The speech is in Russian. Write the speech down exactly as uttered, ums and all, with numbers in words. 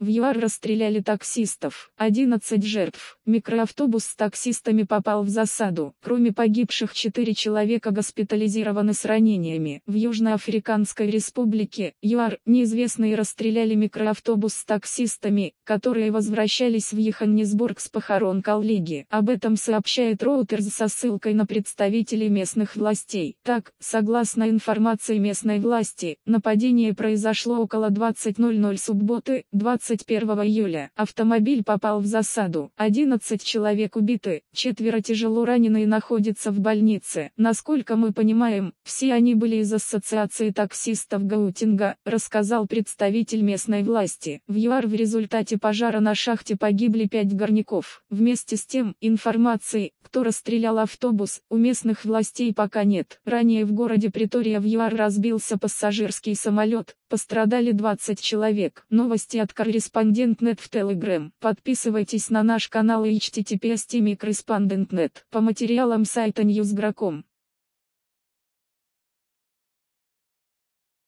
В ЮАР расстреляли таксистов, одиннадцать жертв. Микроавтобус с таксистами попал в засаду. Кроме погибших, четыре человека госпитализированы с ранениями. В Южноафриканской республике, ЮАР, неизвестные расстреляли микроавтобус с таксистами, которые возвращались в Йоханнесбург с похорон коллеги. Об этом сообщает Рейтер со ссылкой на представителей местных властей. Так, согласно информации местной власти, нападение произошло около двадцати ноль-ноль субботы, двадцать первого июля. Автомобиль попал в засаду. одиннадцать человек убиты, четверо тяжело ранены и находятся в больнице. Насколько мы понимаем, все они были из Ассоциации таксистов Гаутинга, рассказал представитель местной власти. В ЮАР в результате пожара на шахте погибли пять горняков. Вместе с тем, информации, кто расстрелял автобус, у местных властей пока нет. Ранее в городе Претория в ЮАР разбился пассажирский самолет, пострадали двадцать человек. Новости от Корреспондент точка нет в Telegram. Подписывайтесь на наш канал и эйч ти ти пи эс точка ком слэш корреспондент точка нет. По материалам сайта ньюс гра точка ком.